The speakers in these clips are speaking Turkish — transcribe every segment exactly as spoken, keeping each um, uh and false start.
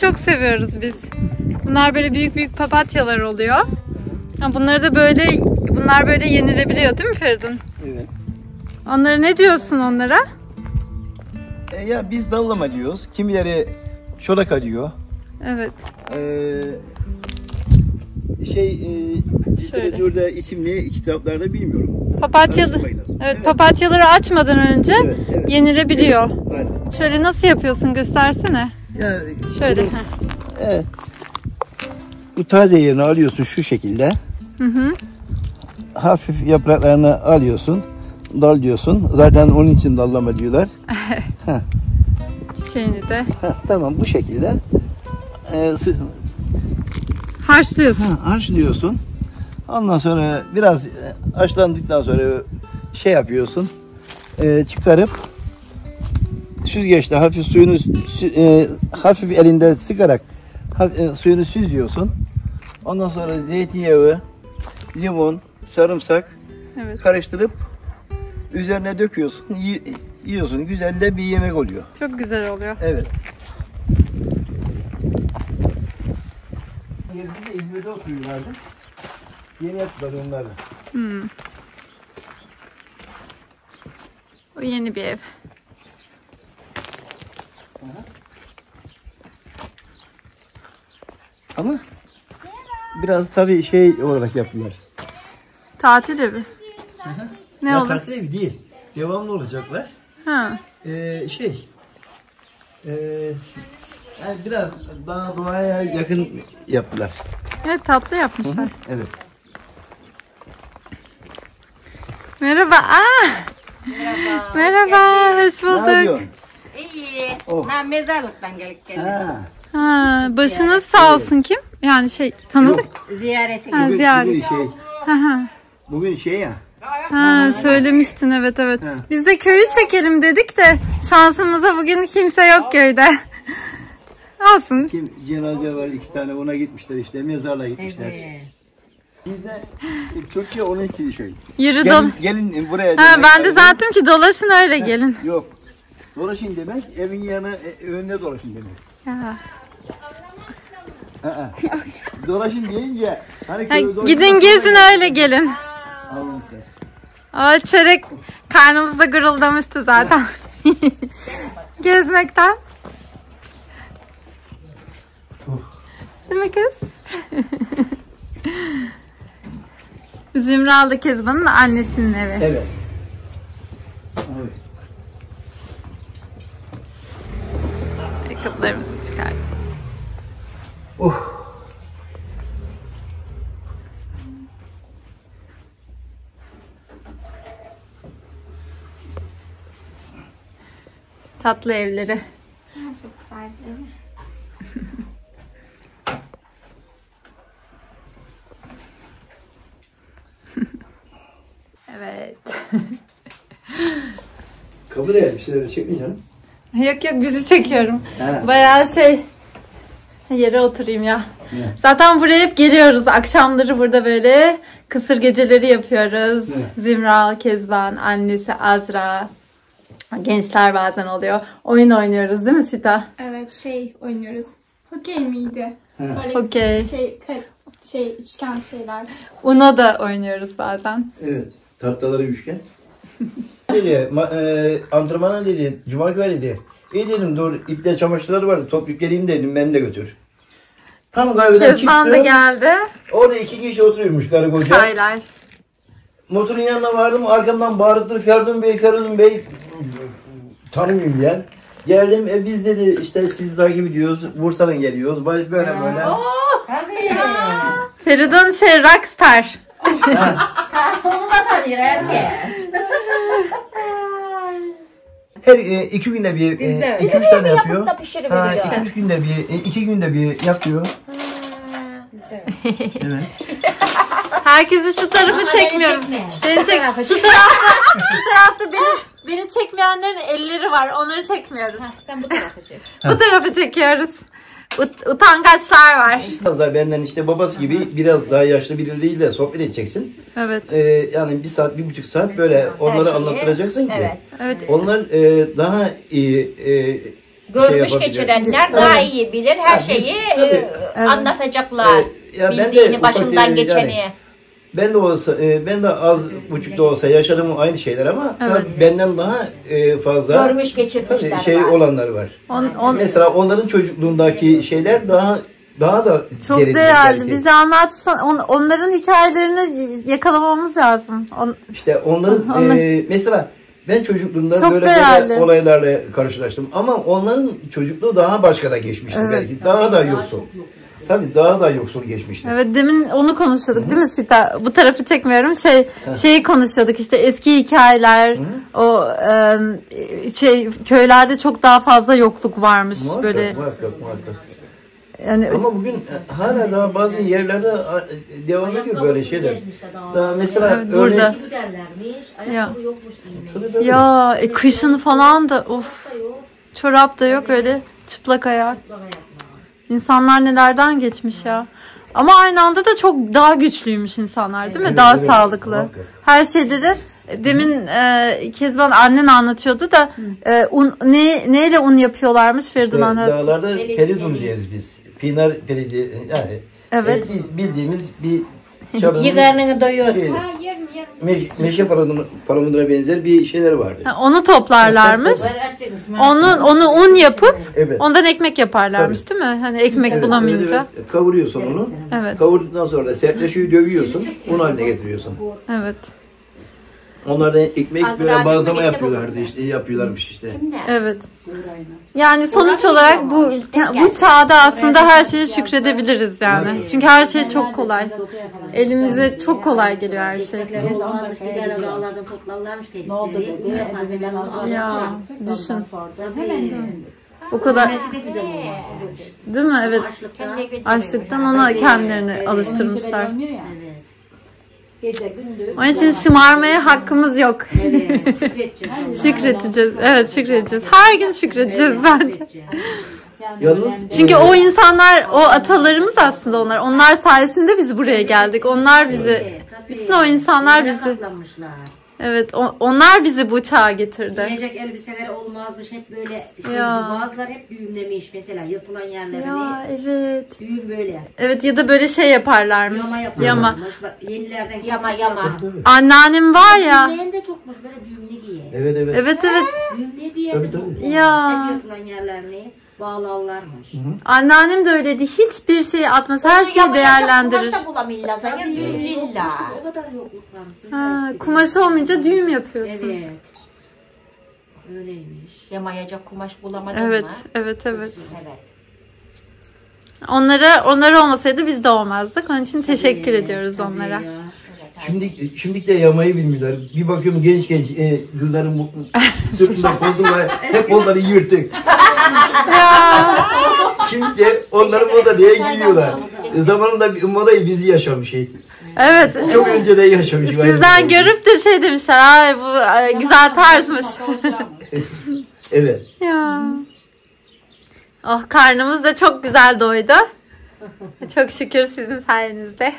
çok seviyoruz biz. Bunlar böyle büyük büyük papatyalar oluyor. Bunları da böyle, bunlar böyle yenilebiliyor değil mi Feridun? Evet. Onlara ne diyorsun onlara? E ya biz dallama diyoruz. Kimileri çolaka diyor. Evet. Ee, şey e, literatürde isimli kitaplarda bilmiyorum. Papatyalı. Evet, evet, papatyaları açmadan önce evet, evet. yenilebiliyor. Evet, evet. Şöyle nasıl yapıyorsun göstersene. Ya, şöyle. Bu, evet. Bu taze yerini alıyorsun şu şekilde. Hı hı. Hafif yapraklarını alıyorsun. Dal diyorsun. Zaten onun için dallama diyorlar. Heh. Çiçeğini de. Heh, tamam bu şekilde. Ee, harçlıyorsun. Ha, harçlıyorsun. Ondan sonra biraz haşlandıktan sonra şey yapıyorsun. E, çıkarıp süzgeçte hafif suyunu e, hafif elinde sıkarak hafif, e, suyunu süzüyorsun. Ondan sonra zeytinyağı, limon, sarımsak evet. karıştırıp üzerine döküyorsun, yiyorsun. Güzel de bir yemek oluyor. Çok güzel oluyor. Evet. Yerinde İzmir'de oturuyorlardı. Yeni yaptılar onları. Hmm. O yeni bir ev. Aha. Ama biraz tabii şey olarak yaptılar. Tatil evi. Aha. Ne ya, tatil evi değil. Devamlı olacaklar. Ha. Ee, şey. Ee, yani biraz daha doğaya yakın yaptılar. Evet tatlı yapmışlar. Hı-hı. Evet. Merhaba. Aa. Merhaba. Merhaba. Hoş bulduk. İyi. Oh. Ben mezarlıktan gelip geldim. Ha. Başınız sağ olsun kim? Yani şey tanıdık. Ziyarete. Ha, bugün, ziyaret. Bugün şey. Ha. Bugün şey ya. Ha, söylemiştin evet evet. Ha. Biz de köyü çekelim dedik de şansımıza bugün kimse yok köyde. Olsun. Kim cenaze var iki tane ona gitmişler işte mezarla gitmişler. Evet. Biz de Türkçe onun için şöyle. Yürü gelin, gelin buraya. Ha, ben de zannettim ki dolaşın öyle ha, gelin. Yok. Dolaşın demek evin yanı önüne dolaşın demek. Ha. Ha, ha. Dolaşın deyince hani ha, gidin gezin öyle gelin. Aa, çörek karnımızda guruldamıştı zaten. Gezmekten. Değil mi kız? Zümralı Kezban'ın annesinin evi. Evet. Evet. Ayakkabılarımızı çıkardım. Oh. Tatlı evleri. Çok güzel değil mi? Evet. Kameraya bir şeyler çekmeyeceğim. Yok yok bizi çekiyorum. He. Bayağı şey yere oturayım ya. He. Zaten buraya hep geliyoruz. Akşamları burada böyle kısır geceleri yapıyoruz. He. Zümra, Kezban, annesi Azra. Gençler bazen oluyor. Oyun oynuyoruz değil mi Sita? Evet şey oynuyoruz. Hokey miydi? Böyle hokey. Şey, şey, üçgen şeyler. Uno da oynuyoruz bazen. Evet. Tahtaları üçgen. Lili, e, antrenmana Lili, Cuma günü Lili. İyi dedim dur iple çamaşırları vardı. Top yükleneyim dedim beni de götür. Tam kahveden çıktım. Da geldi. Orada iki kişi oturuyormuş garip hoca. Çaylar. Motorun yanına vardım arkamdan bağırdı. Feridun Bey, Feridun Bey. Tanımıyorum ya. Geldim e biz dedi işte siz takip ediyoruz. Bursa'dan geliyoruz. Böyle böyle. Oo, tabii. Feridun şey rockstar. Onu da tanıyor herkes. Her iki günde bir, iki üç tane yapıyor. Ha, iki üç günde bir, iki günde bir yapıyor. Evet. Herkesi şu tarafı çekmiyorum. Seni çek. Şu tarafta, şu tarafta beni beni çekmeyenlerin elleri var. Onları çekmiyoruz. Sen bu tarafa çek. Bu tarafa çekiyoruz. Ut utangaçlar var. Biraz daha benden işte babası gibi biraz daha yaşlı birileriyle sohbet edeceksin. Evet. Ee, yani bir saat, bir buçuk saat böyle onları anlattıracaksın ki. Evet. Evet. Onlar e, daha iyi e, görmüş şey geçirenler evet. daha iyi bilir. Her ya şeyi biz, tabii, e, anlatacaklar. E, bildiğini de, başından geçeni. Yani. Ben de olsa, e, ben de az buçuk da olsa yaşadım aynı şeyler ama evet. tabii benden daha e, fazla görmüş geçirmişler tabii, şey var. olanlar var. On, on, Mesela onların çocukluğundaki şeyler daha daha da çok değerli. Belki. Bize anlatsan on, onların hikayelerini yakalamamız lazım. On, işte onların on, e, mesela ben çocukluğumda çok böyle, böyle olaylarla karşılaştım ama onların çocukluğu daha başka da geçmişti evet. belki. Daha yani da yoksul. Yok. Tabii daha da yoksul geçmişti. Evet demin onu konuşuyorduk Hı-hı. değil mi Sita? Bu tarafı çekmiyorum. Şey Hı-hı. şeyi konuşuyorduk işte eski hikayeler. Hı-hı. O e, şey köylerde çok daha fazla yokluk varmış muhakkak, böyle. Muhakkak, muhakkak. Yani, ama bugün hala daha bazı yerlerde devam ediyor böyle şeyler. Daha mesela evet, burada. Ya. Tabii, tabii. Ya e, kışın falan da of çorap da yok öyle çıplak ayak. İnsanlar nelerden geçmiş ya. Ama aynı anda da çok daha güçlüymüş insanlar değil mi? Evet, daha evet, sağlıklı. Muhakkak. Her şeyleri demin e, Kezban annen anlatıyordu da e, un, ne, neyle un yapıyorlarmış Feridullah'ın? İşte, dağlarda peridun diyeceğiz biz. Pinar peridi yani evet. e, bildiğimiz bir çarının yıgarını doyuyor. Meş, meşe paramudra benzer bir şeyler vardı. Ha, onu toplarlarmış. Onun onu un yapıp evet. ondan ekmek yaparlarmış tabii. değil mi? Hani ekmek evet, bulamayınca. Evet, evet. Kavuruyorsun onu. Evet. Kavurduktan sonra sertleşiyor, dövüyorsun. Un haline getiriyorsun. Evet. Onlardan ekmek Azra böyle bazlama yapıyorlardı işte yapıyorlarmış işte. Evet. Yani sonuç olarak bu bu çağda aslında her şeye şükredebiliriz yani. Çünkü her şey çok kolay. Elimize çok kolay geliyor her şey. Ya düşün. O kadar. Değil mi? Evet. Açlıktan ona kendilerini alıştırmışlar. Gece, gündüz, onun için şımarmaya hakkımız yok. Evet, şükredeceğiz. şükredeceğiz. Evet şükredeceğiz. Her gün şükredeceğiz evet, bence. Yalnız, çünkü evet. o insanlar, o atalarımız aslında onlar. Onlar sayesinde biz buraya geldik. Onlar bizi, evet, bütün o insanlar bizi... Evet, o, onlar bizi bu çağa getirdi. Giyecek elbiseler olmazmış, hep böyle şey, bazılar hep düğümlemiş mesela yırtılan yerlerini. Ya evet. Düğüm böyle. Evet ya da böyle şey yaparlarmış. Yama yaparlarmış. Yama. Bak, yenilerden yama yama. Anneannem var ya. Düğümleyen de çokmuş böyle düğümlü giye. Evet evet. Evet evet. Düğümlü bir yerde çokmuş. Ya. Hep yırtılan yerlerini bağlarlarmış. Anneannem de öyleydi. Hiçbir şeyi atmaz. Her şeyi değerlendirir. Kumaş da bulamıyorlar. Hayır lilla. O kadar yokluklanmışsın. Ha, kumaş olmayınca düğüm yapıyorsun. Evet. Öyleymiş. Yamayacak kumaş bulamadın evet, mı? Evet, evet, evet. Onlara, onlara olmasaydı biz de olmazdık. Onun için teşekkür tabii, ediyoruz tabii onlara. Ya. Şimdi, şimdi de yamayı bilmiyorlar. Bir bakıyorum genç genç e, kızların sırtında koltuğuyla hep onları yırtık. Ya. Şimdi de onları moda diye giyiyorlar. Zamanında modayı bizi yaşamış şey. Evet. Çok önce de yaşamış. Sizden görüp de şey demişler, ay bu ay, güzel tarzmış. Evet. Ya. Oh karnımız da çok güzel doydu. Çok şükür sizin sayenizde.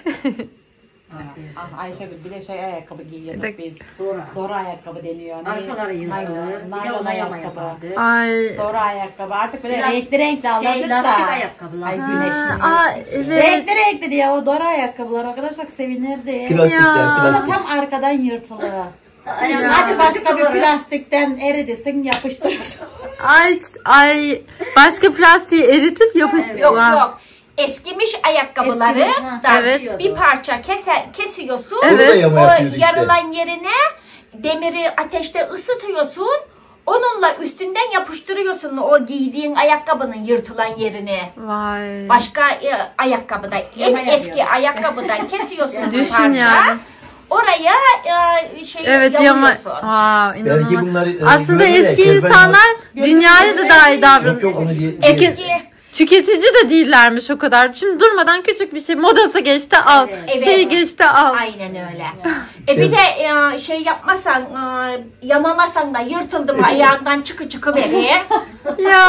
Ayşegül bir de şey ayakkabı giyiyorduk biz. Dora. Dora ayakkabı deniyor. Arkaları yırtılır. Naylon ayakkabı. Ay. Dora ayakkabı. Artık böyle biraz renkli renkli aldık şey, da. Lastik ayakkabı. Ay güneşli. Aa, evet. Renkli renkli diye o Dora ayakkabılar arkadaşlar sevinirdi. Plastikler. Plastik. Tam arkadan yırtılır. Yani hadi başka bir plastikten eridesin yapıştırırsın. Ay, ay. Başka plastiği eritip yapıştır. Yok yok. Eskimiş ayakkabıları Eskimiş, da evet. bir parça kese, kesiyorsun. Evet. O yarılan yerine demiri ateşte ısıtıyorsun. Onunla üstünden yapıştırıyorsun o giydiğin ayakkabının yırtılan yerine. Vay. Başka e, ayakkabıdan, en eski ayakkabıdan kesiyorsun. Düşün ya. Oraya e, şey evet, yamıyorsun. Yama, wow, belki bunlar, e, aslında eski de, insanlar dünyaya da daha iyi davranıyor. Eski... Tüketici de değillermiş o kadar. Şimdi durmadan küçük bir şey modası geçti al. Evet. Şeyi evet. geçti al. Aynen öyle. e bir de şey yapmasan yamamasan da yırtıldım evet. ayağından çıkı çıkı veriye. Ya.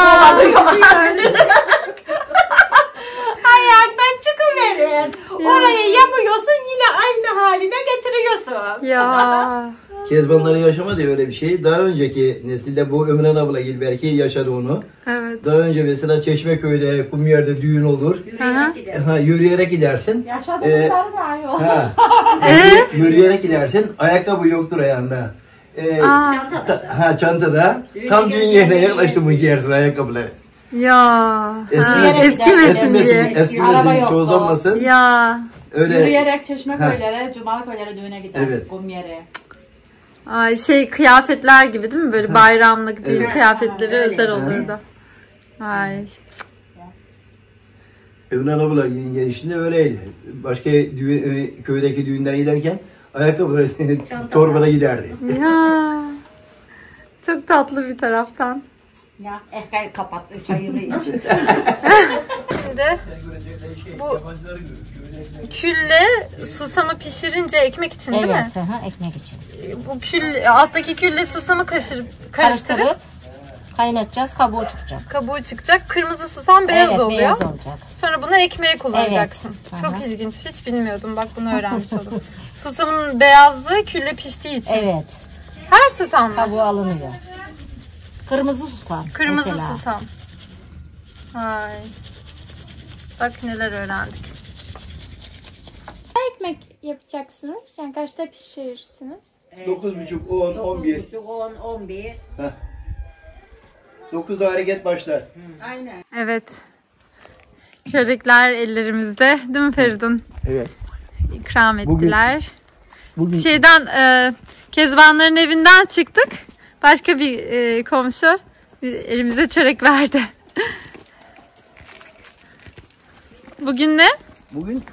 Ayağından çıkıverir. Oraya yamıyorsun yine aynı haline getiriyorsun. Ya. Kezbanları yaşama diye öyle bir şey. Daha önceki nesilde bu Ömran abla gibi belki yaşadı onu. Evet. Daha önce mesela Çeşmeköy'de, Kumyer'de düğün olur. Yürüyerek gidersin. Ha, yürüyerek gidersin. Yaşadıkları ee, daha iyi olur. Ha, e? Yürüyerek gidersin. Ayakkabı yoktur ayağında. Ee, çantada. Ha, çantada. Düğün Tam düğün yerine yaklaştın mı giyersin ayakkabıları. Ya. Eskimesin diye. Eskimesin, tozlanmasın. Ya. Öyle. Yürüyerek Çeşmeköy'lere, Cumalıköy'lere düğüne gider. Evet. Kumyer'e. Ay şey kıyafetler gibi değil mi? Böyle ha. bayramlık değil, evet. kıyafetleri ha, özel olurdu. Ay. Ömran abla gençliğinde öyleydi. Başka düğün, köydeki düğünlere giderken ayakkabı torbada giderdi. Ya. Çok tatlı bir taraftan. Ya ehkel kapattı çayını iç. Şimdi bu külle susamı pişirince ekmek için değil mi? Evet, aha, ekmek için. Bu kül, alttaki külle susamı kaşır, karıştırıp, karıştırıp kaynatacağız, kabuğu çıkacak. Kabuğu çıkacak, kırmızı susam beyaz evet, oluyor. Beyaz olacak. Sonra bunu ekmeğe kullanacaksın. Evet, çok aha. ilginç, hiç bilmiyordum bak bunu öğrenmiş oldum. Susamın beyazlığı külle piştiği için. Evet. Her susam mı? Kabuğu alınıyor. Kırmızı susam. Kırmızı mesela. susam. Ay. Bak neler öğrendik. Ekmek yapacaksınız. Yani kaçta pişirirsiniz? dokuz buçuk, on, on bir. dokuzda hareket başlar. Hı. Aynen. Evet. Çörekler ellerimizde. Değil mi Feridun? Evet. İkram ettiler. Bugün, bugün. Şeyden, e, Kezbanların evinden çıktık. Başka bir e, komşu elimize çörek verdi. Bugün ne? Bugün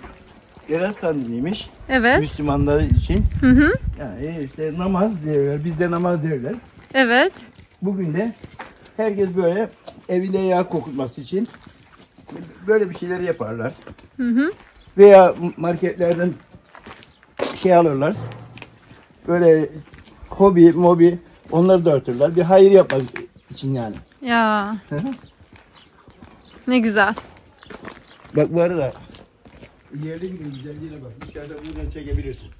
Berat Kandili'ymiş. Evet. Müslümanlar için. Hı hı. Yani işte namaz diyorlar. Bizde namaz diyorlar. Evet. Bugün de herkes böyle evine yağ kokutması için böyle bir şeyler yaparlar. Hı hı. Veya marketlerden şey alırlar. Böyle hobi, mobi onları dağıtırlar. Bir hayır yapmak için yani. Ya. Hı hı. Ne güzel. Bak bu arada yerli bir güzelliğine bak. Dışarıda buradan çekebilirsin.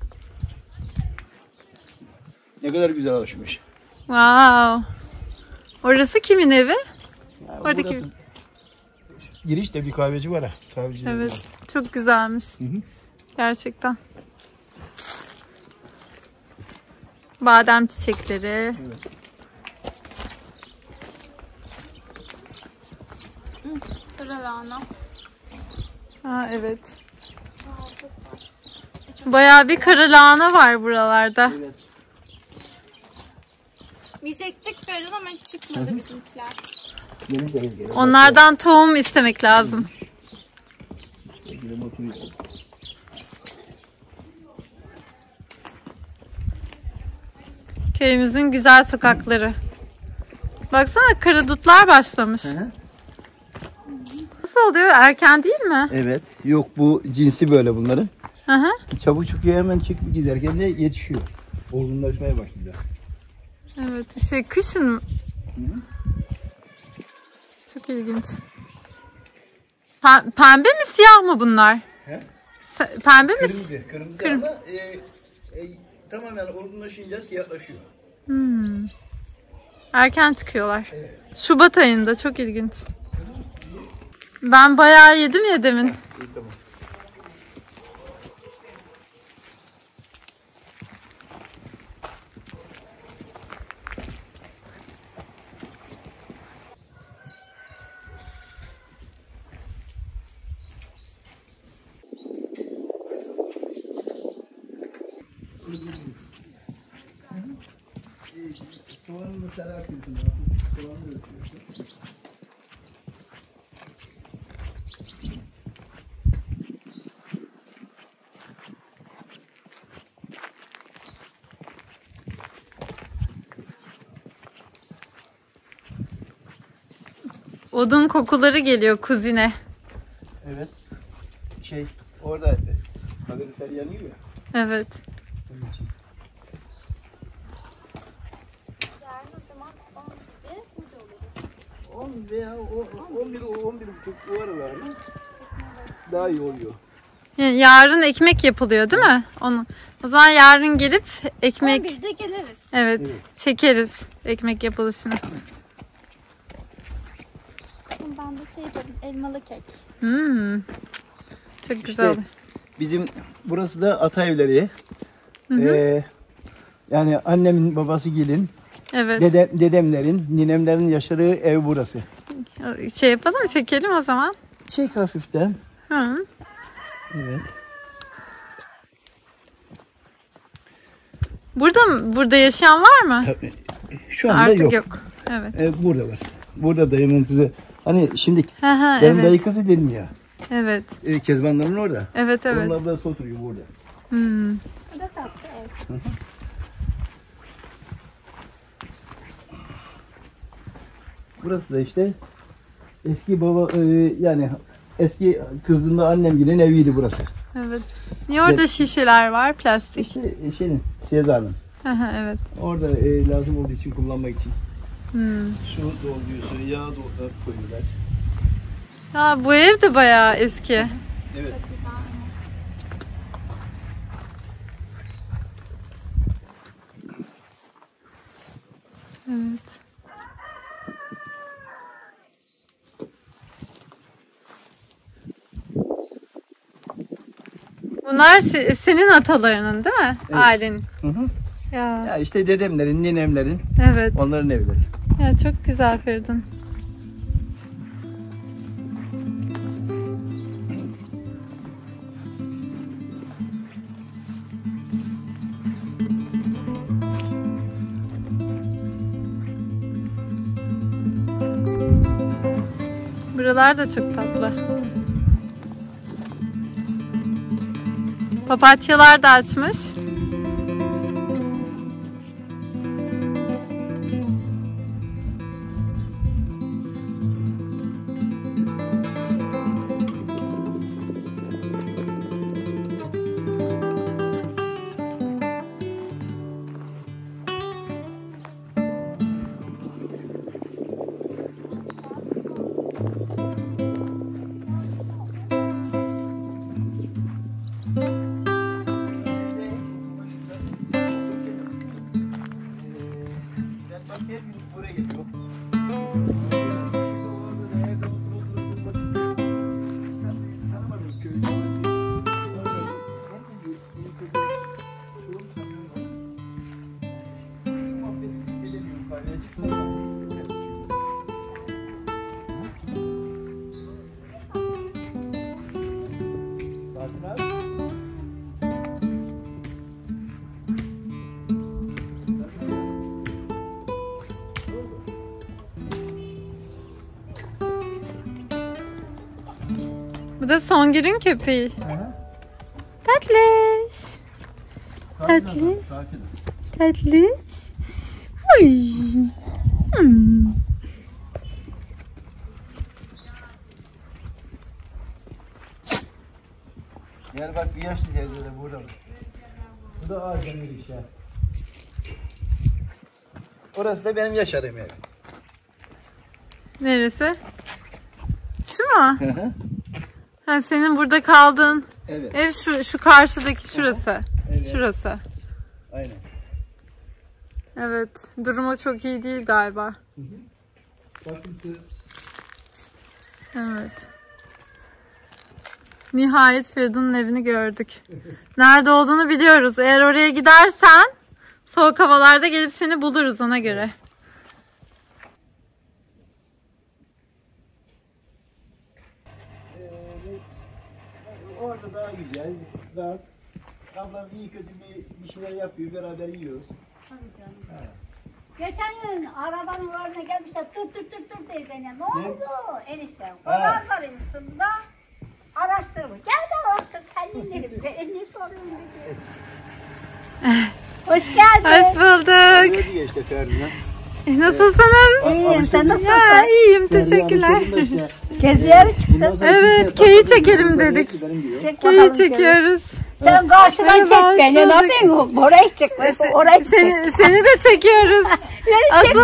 Ne kadar güzel alışmış. Wow. Orası kimin evi? Ya Oradaki burası, girişte bir kahveci var ha. Kahveci evet. Var. Çok güzelmiş. Hı hı. Gerçekten. Badem çiçekleri. Evet. Pıralana. Ha evet. Bayağı bir kara lahana var buralarda. Evet. Biz ektik Feridun ama hiç çıkmadı bizimkiler. Gelin, gelin, gelin. Onlardan tohum istemek lazım. Köyümüzün güzel sokakları. Baksana karadutlar başlamış. Hı. Nasıl oluyor? Erken değil mi? Evet. Yok bu cinsi böyle bunların. Hı hı. Çabucuk ya hemen çıkıp giderken de yetişiyor. Olgunlaşmaya başlıyor. Evet. Şey kışın mı? Çok ilginç. P pembe mi siyah mı bunlar? He? Pembe kırmızı, mi? Kırmızı. Kırmızı ama e, e, tamamen olgunlaşınca siyahlaşıyor. Hmm. Erken çıkıyorlar. Evet. Şubat ayında çok ilginç. Ben bayağı yedim ya demin. Ha, iyi, tamam. Odun kokuları geliyor kuzine. Evet. Şey orada kalorifer yanıyor ya. Evet. Yani o zaman on birde veya on bir on bir buçuk bu aralarda daha iyi oluyor. Yani yarın ekmek yapılıyor değil mi? Onun O zaman yarın gelip ekmek... on birde geliriz. Evet, evet, çekeriz ekmek yapılışını. Ben de şey dedim, elmalı kek. Hmm. Çok güzel. İşte bizim burası da ata evleri. Hı hı. Ee, yani annemin babası gelin. Evet. Dede, dedemlerin, ninemlerin yaşadığı ev burası. Şey yapalım mı? Çekelim o zaman. Çek hafiften. Hı. Evet. Burada mı? Burada yaşayan var mı? Tabii. Şu anda artık yok. yok. Evet. Evet, burada var. Burada dayımın kızı. Hani şimdi benim evet. dayı kızı dedim ya. Evet. E, Kezbanların orada. Evet, evet. Onlar da oturuyor burada. Hmm. Burada tatlı ev. Burası da işte eski baba e, yani eski kızdığında annem giden eviydi burası. Evet. Niye orada evet. şişeler var, plastik? İşte şeyin, şezanın. Evet. Orada e, lazım olduğu için, kullanmak için. Hmm. Su dolduruyorsun, yağ doldurup koyuyorlar. Ha, bu ev de bayağı eski. Evet. Evet. Bunlar senin atalarının değil mi? Evet. Ailenin. Hı hı. Ya. Ya işte dedemlerin, ninemlerin. Evet. Onların evleri. Ya çok güzel Feridun. Buralar da çok tatlı. Papatyalar da açmış. Bu da Songül'ün köpeği. Aha. Tatlış. Tatlış. Tatlış. Ay. Hmm. Gel bak, bir yaşlı teyze de burada mı? Bu da ağacın bir işe. Orası da benim yaşarım evim. Neresi? Şu mu? Ha, senin burada kaldığın evet. ev şu, şu karşıdaki şurası. Evet. Şurası. Aynen. Evet. Durumu çok iyi değil galiba. Hı hı. Evet. Nihayet Feridun'un evini gördük. Nerede olduğunu biliyoruz. Eğer oraya gidersen soğuk havalarda gelip seni buluruz ona göre. Orada daha güzel, daha ablam iyi kötü bir, bir şeyler yapıyor, beraber yiyoruz. Ha. Geçen gün arabanın önüne gelmiş de tır tır tır tır diye beni. Ne oldu enişte? Kolar var enişte. Araştırmış. Gel ben araştır kendim dedim. Ve elini soruyorum dedi. Hoş geldin. Hoş bulduk. Öyle diye işte Ferdi'den. Nasılsınız? İyiyim, sen nasılsın? Ya, iyiyim, teşekkürler. Geziye mi çıktın? Evet, köyü çekelim dedik. Çek, köyü çekiyoruz. Sen karşıdan çek beni, ne yapayım? Orayı çek, orayı çek. Seni, seni de çekiyoruz. Asıl,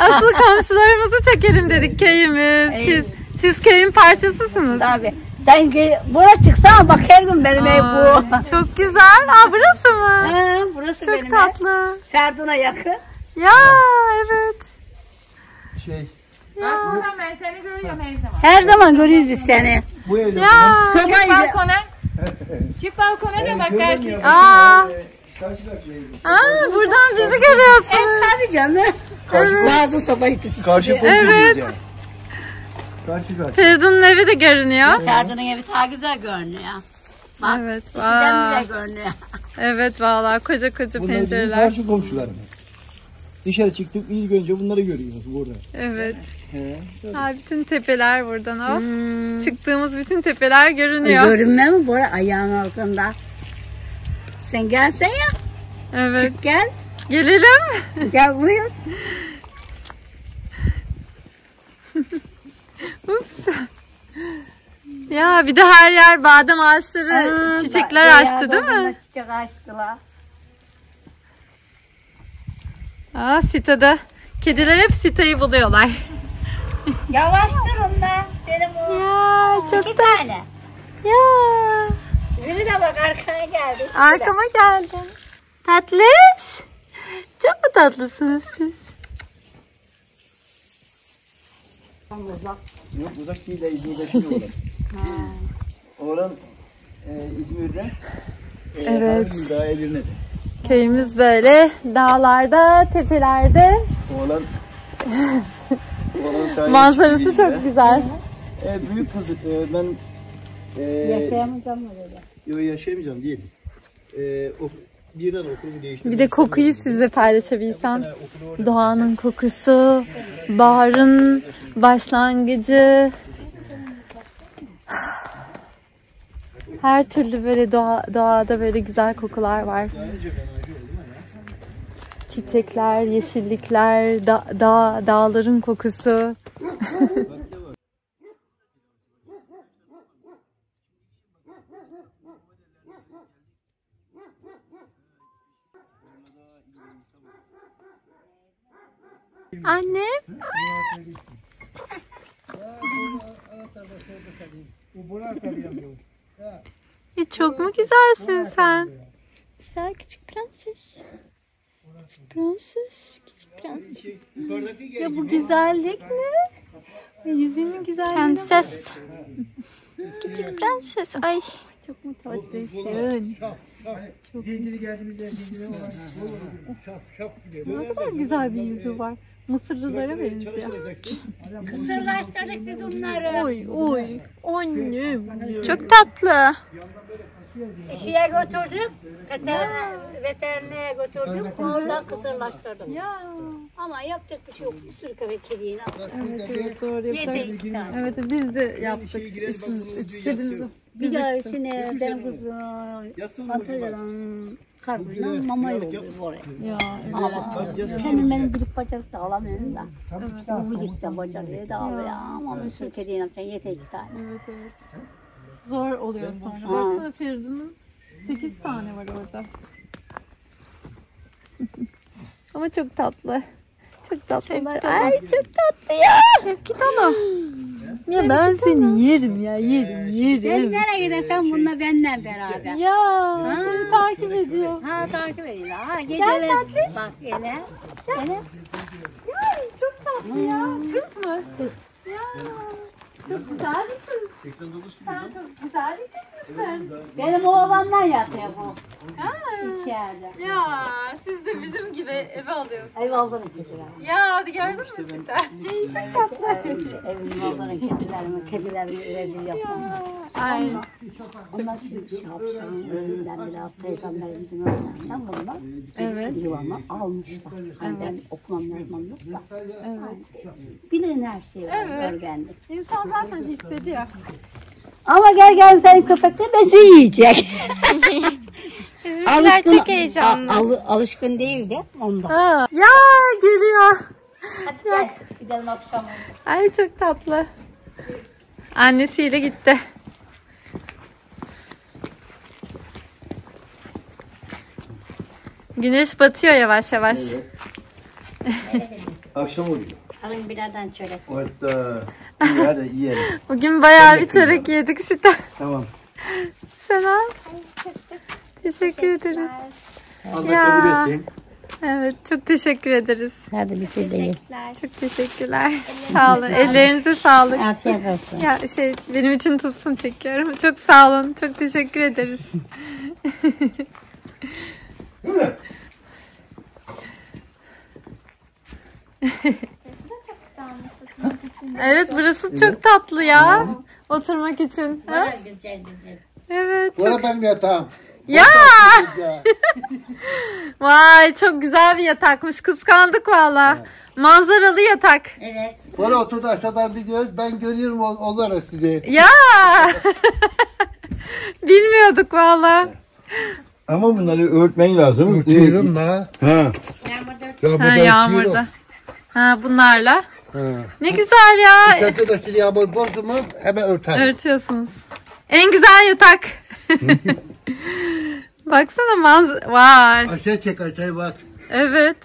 asıl komşularımızı çekelim dedik, köyümüz. Siz, siz köyün parçasısınız. Tabii. Sen buraya çıksana bak her gün benim ev bu. Çok güzel. Aa, burası mı? Ha, burası çok benim tatlı. Ev. Ferdun'a yakın. Ya evet. Şey. Ya. Bak ben seni görüyorum her zaman. Her zaman görüyoruz biz seni. Bu evde. Ya. Çık balkona. Çık balkona da bak karşıya. Aa. Aa, buradan bizi görüyorsun. Evet tabii canım. Bazı sabahı tutuyor. Karşı evet. Yani. Karşı karşı. Ferdun'un evi de görünüyor. Ferdun'un evi daha güzel görünüyor. Bak, evet. İçinden bile görünüyor. Evet vallahi koca koca bunlar pencereler. Bunlar karşı komşularımız. Dışarı çıktık ilk önce bunları görüyoruz burada. Evet. He, ha, bütün tepeler buradan o. Hmm. Çıktığımız bütün tepeler görünüyor. Görünmüyor mu burada ayağın altında? Sen gelsene ya. Evet. Çık gel. Gelelim. Gel buyur. Ups. Ya bir de her yer badem ağaçları, aa, çiçekler ba açtı değil mi? Çiçek açtılar. Aa sitada. Kediler hep sitayı buluyorlar. Yavaş durun da. Benim o. Ya çok iki tane. tane. Ya. Biri de bak arkana geldi. Arkama geldim. Tatlış. Çok mu tatlısınız siz? Yok uzak değil de İzmir'de şimdi olur. Oran e, İzmir'de. E, evet. Daha Edirne'de. Köyümüz böyle dağlarda, tepelerde. Oğlan, oğlan manzarası çok güzel. E, büyük kızı e, ben e, yaşayamayacağım mı dedi? Yaşayamayacağım değil. E, o, birden okulu değiştirdim. Bir de kokuyu sizle paylaşabilsem. Doğanın kokusu, baharın başlangıcı. Her türlü böyle doğa, doğada böyle güzel kokular var. Çiçekler, yeşillikler, da, dağ, dağların kokusu. Anne. E çok mu güzelsin sen? Güzel küçük prenses. Küçük prenses, küçük prenses. Ya bu güzellik ne? Yüzünün güzelliği. Prenses. Küçük prenses. Ay çok mu tatlısın. Çok. Ne kadar güzel bir yüzü var. Mısırlılara benziyor. Kısırlaştırdık biz onları. Oy oy. Annem. Çok tatlı. Şeye götürdük. Veteriner, veterinere götürdük. Oradan kısırlaştırdık. Ya. Ama yapacak bir şey yok. Sürüka ve kediyi ne yaptık? Evet, evet doğru yaptık. Evet biz de yaptık. Süsümüzü. Bir daha şimdi benim kızım Antalya'dan kalbimden mama yolluyor oraya. Ya, evet. Ama kendim benim birlik bacak da alamıyorum da. Evet. Ucuk da bacarıya da alıyor ama mısır kediyi yapacağım yeter iki tane. Evet evet. Zor oluyor sonra. Baksana Ferdun'un sekiz tane var orada. Ama çok tatlı. Çok tatlılar. Ay çok tatlı ya. Sevgi dolu. Ya ben seni yerim ya yerim yerim. Ben nereye gidersen bununla benimle beraber. Ya ha, seni takip ediyor. Ha takip ediyor. Ha geceler. Gel tatlış. Bak ele. Ele. Ya çok tatlı ya. Kız mı? Kız. Ya çok güzel bir kız. seksen dokuz kilo. Sen çok güzel bir kızsın. Benim oğlandan yatıyor bu. Ha. İçeride. Ya siz de bizim gibi eve alıyorsunuz. Ev aldığım kediler. Ya hadi gördün mü işte ben? Çok tatlı. Evim aldığım kedilerimi, kedilerimi rezil yapmam. Ay. Onlar şimdi şey yapsın. Öğünden bile peygamberimizin öğrenlerinden bunlar. Evet. Yuvamı almışlar. Ben okumam yapmam yok da. Evet. Bilirin her şeyi. Evet. İnsan zaten hissediyor. Ama gel gel senin köpekler bezi yiyecek. Bizimkiler çok heyecanlı. Al, alışkın değil de ondan. Ha. Ya geliyor. Hadi ya. Gel gidelim akşam. Ay çok tatlı. Annesiyle gitti. Güneş batıyor yavaş yavaş. Evet. Akşam oluyor. Alın biradan çörek. Hatta. İyi, hadi yiyelim. Bugün bayağı ben bir çörek yedik Sita. Tamam. Selam. Teşekkür ederiz. Allah ya. Kabul etsin. Evet, çok teşekkür ederiz. Hadi bir şey değil. Çok teşekkürler. Sağ olun. Ellerinize sağlık. Afiyet olsun. Ya şey, benim için tutsun çekiyorum. Çok sağ olun. Çok teşekkür ederiz. Değil mi? Evet, burası çok tatlı ya. Oturmak için. Ha? Güzel güzel. Evet. Çok... benim yatağım. Ya. Vay, çok güzel bir yatakmış. Kıskandık valla. Evet. Manzaralı yatak. Evet. Böyle oturdu aşağıdan gidiyoruz. Ben görüyorum onları sizi. Ya. Bilmiyorduk valla. Ama bunları örtmen lazım. Örtüyorum da. Ha. Yağmurda. Ha, yağmurda. Ha, bunlarla. Ha. Ne güzel ya. Dikkatli de şimdi yağmur bozdu mu hemen örter. Örtüyorsunuz. En güzel yatak. Baksana manzara. Vay. Aşağı çek, aşağı bak. Evet.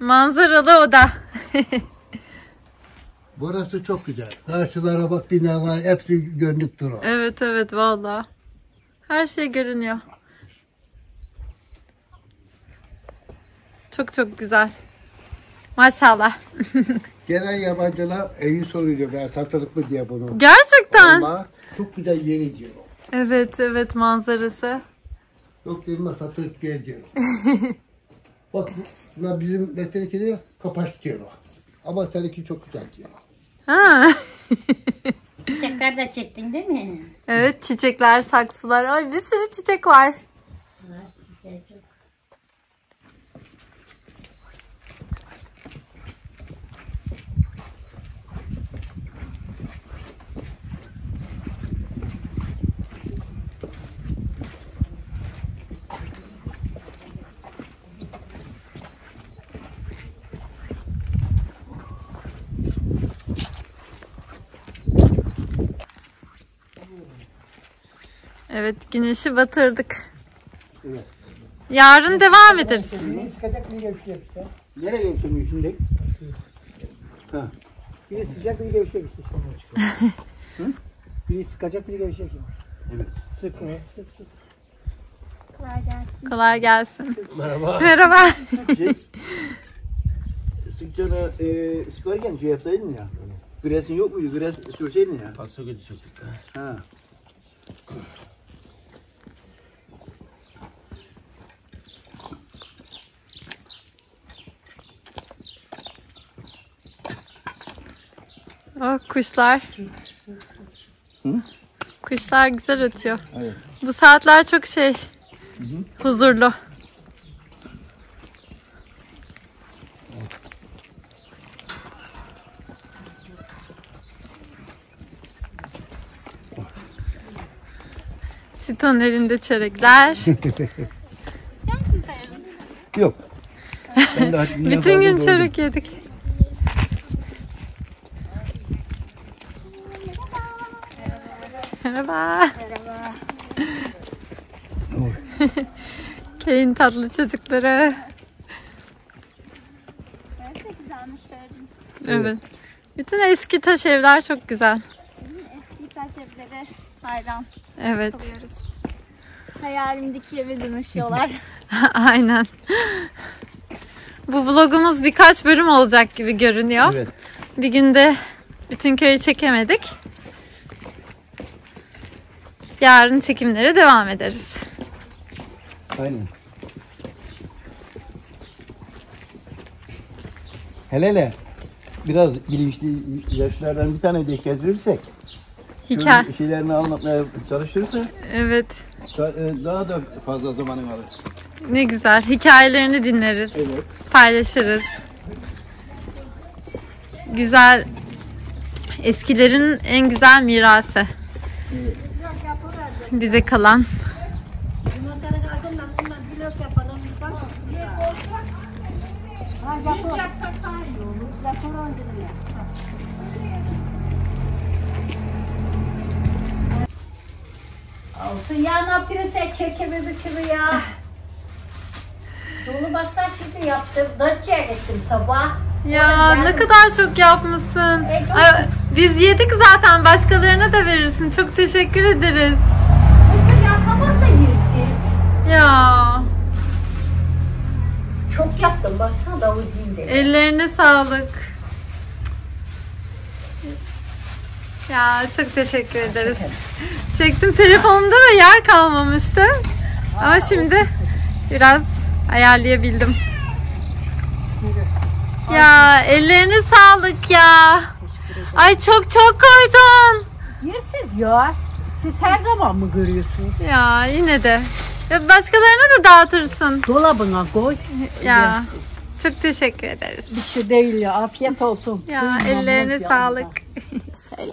Manzaralı oda. Burası çok güzel. Karşılara bak, binalar hepsi görünüp duruyor. Evet evet vallahi. Her şey görünüyor. Çok çok güzel. Maşallah. Gelen yabancılar evi soruyor veya satılık mı diye bunu. Gerçekten. Ama çok güzel yeri diyor. Evet evet, manzarası. Yok dedim, satılık diye diyor. Bak buna bizim meseleki de kapaç diyor. Ama seninki çok güzel diyor. Ha. Çiçekler de çektin değil mi? Evet, çiçekler, saksılar. Ay, bir sürü çiçek var. Evet, güneşi batırdık. Evet. Yarın evet, devam ederiz. Nereye gevşemiyor şimdi? Ha. Biri sıcak, biri gevşek işte. Hı? Biri sıkacak, biri gevşek. Evet. Sık mı? Sık sık. Kolay gelsin. Kolay gelsin. Merhaba. Merhaba. Sıkacağına e, sıkarken şey yapsaydın ya. Gresin yok muydu? Gres sürseydin ya. Patsa kötü çöktük. Ha. Oh, kuşlar. Hı? Kuşlar güzel ötüyor. Evet. Bu saatler çok şey, hı hı, huzurlu. Sita'nın elinde çörekler. Yok. Bütün gün çörek yedik. Merhaba. Merhaba. Köyün tatlı çocukları. Evet, güzelmiş gördüm. Evet. Bütün eski taş evler çok güzel. Eski taş evlere hayran. Evet. Kalıyoruz. Hayalimdeki eve dönüşüyorlar. Aynen. Bu vlogumuz birkaç bölüm olacak gibi görünüyor. Evet. Bir günde bütün köyü çekemedik. Yarın çekimlere devam ederiz. Aynen. Hele hele biraz bilinçli yaşlardan bir tane denk getirirsek, hikaye şeylerini anlatmaya çalışırsa, evet, daha da fazla zamanım alır. Ne güzel. Hikayelerini dinleriz. Evet. Paylaşırız. Güzel. Eskilerin en güzel mirası. Evet. Bize kalan. Olsun ya, ne yapıyorsun sen, çekemedik gibi ya. Dolu başlar şimdi yaptım. Dört çay ettim sabah. Ya ne kadar çok yapmışsın. E, çok... Ay, biz yedik zaten, başkalarına da verirsin. Çok teşekkür ederiz. Ya, ya. Çok yaptım, baksana da o zinde. Ellerine sağlık. Ya çok teşekkür ederiz. Çektim, telefonumda da yer kalmamıştı. Aa, ama şimdi biraz ayarlayabildim. Ya ellerine sağlık ya. Ay çok çok koydun. Yersiz ya. Siz her zaman mı görüyorsunuz? Ya yine de. Ya başkalarına da dağıtırsın. Dolabına koy. Ya çok teşekkür ederiz. Bir şey değil ya. Afiyet olsun. Ya Duymanız ellerine ya sağlık. Söyle.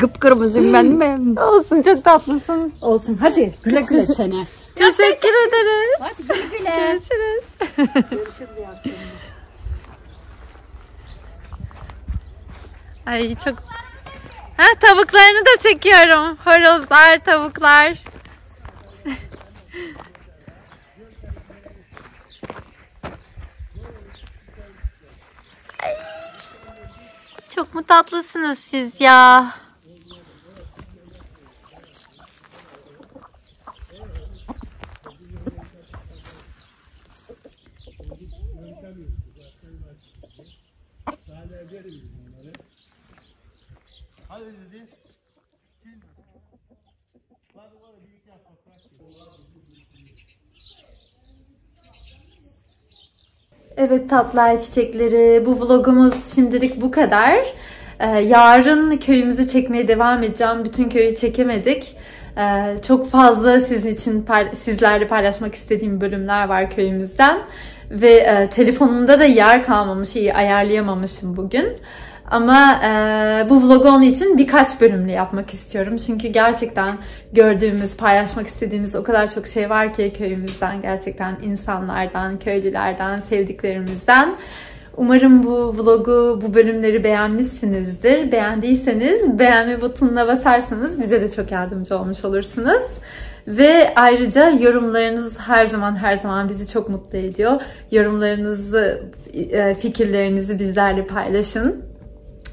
Kıpkırmızıyım ben de. Olsun, çok tatlısın. Olsun, hadi güle güle sana. Teşekkür ederiz. Hadi güle güle. Görüşürüz. Görüşürüz ya. Ay çok. Ha, tavuklarını da çekiyorum. Horozlar, tavuklar. Çok mu tatlısınız siz ya? Evet tatlı ay çiçekleri, bu vlogumuz şimdilik bu kadar. Ee, yarın köyümüzü çekmeye devam edeceğim. Bütün köyü çekemedik. Ee, çok fazla sizin için sizlerle paylaşmak istediğim bölümler var köyümüzden. Ve e, telefonumda da yer kalmamış, iyi ayarlayamamışım bugün. Ama e, bu vlogu onun için birkaç bölümlü yapmak istiyorum. Çünkü gerçekten gördüğümüz, paylaşmak istediğimiz o kadar çok şey var ki köyümüzden, gerçekten insanlardan, köylülerden, sevdiklerimizden. Umarım bu vlogu, bu bölümleri beğenmişsinizdir. Beğendiyseniz beğenme butonuna basarsanız bize de çok yardımcı olmuş olursunuz. Ve ayrıca yorumlarınız her zaman her zaman bizi çok mutlu ediyor. Yorumlarınızı, fikirlerinizi bizlerle paylaşın.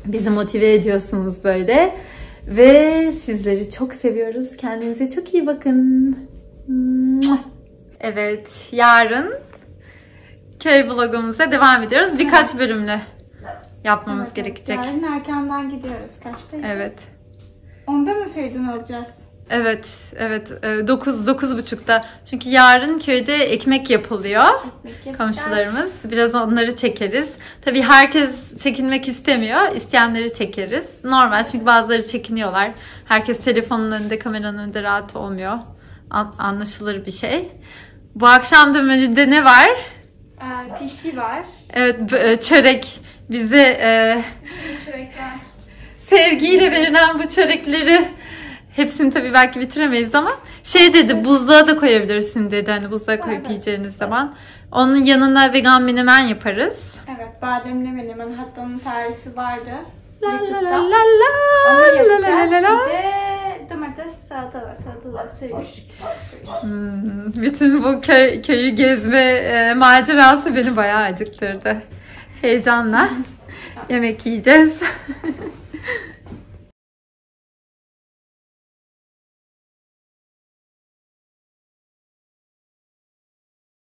Bizi motive ediyorsunuz böyle. Ve sizleri çok seviyoruz. Kendinize çok iyi bakın. Evet, yarın köy vlogumuza devam ediyoruz. Birkaç evet. bölümle yapmamız evet, gerekecek. Evet. Yarın erkenden gidiyoruz. Kaçta? Evet. Onda mı Feridun olacağız? Evet, evet. dokuz, dokuz buçukta. Çünkü yarın köyde ekmek yapılıyor. Ekmek komşularımız. Biraz onları çekeriz. Tabii herkes çekinmek istemiyor. İsteyenleri çekeriz. Normal, çünkü bazıları çekiniyorlar. Herkes telefonun önünde, kameranın önünde rahat olmuyor. Anlaşılır bir şey. Bu akşam da menüde ne var? Ee, pişi var. Evet, çörek. Bize e, çörekler. Sevgiyle verilen bu çörekleri, hepsini tabii belki bitiremeyiz ama şey dedi, buzluğa da koyabilirsin dedi. Hani buzluğa koyup evet. yiyeceğiniz zaman. Onun yanına vegan menemen yaparız. Evet, bademli menemen. Hatta onun tarifi vardı. La la la la la la. Domates salata var. Salatalar sevmiş. Hmm, bütün bu köy, köyü gezme e, macerası beni bayağı acıktırdı. Heyecanla yemek yiyeceğiz.